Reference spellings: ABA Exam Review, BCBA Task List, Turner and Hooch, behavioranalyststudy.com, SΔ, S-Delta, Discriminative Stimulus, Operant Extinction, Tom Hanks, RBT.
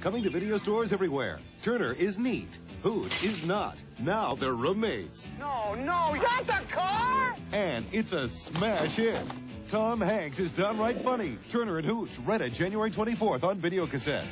Coming to video stores everywhere. Turner is neat. Hooch is not. Now they're roommates. No, that's a car! And it's a smash hit. Tom Hanks is downright funny. Turner and Hooch, read it January 24th on videocassette.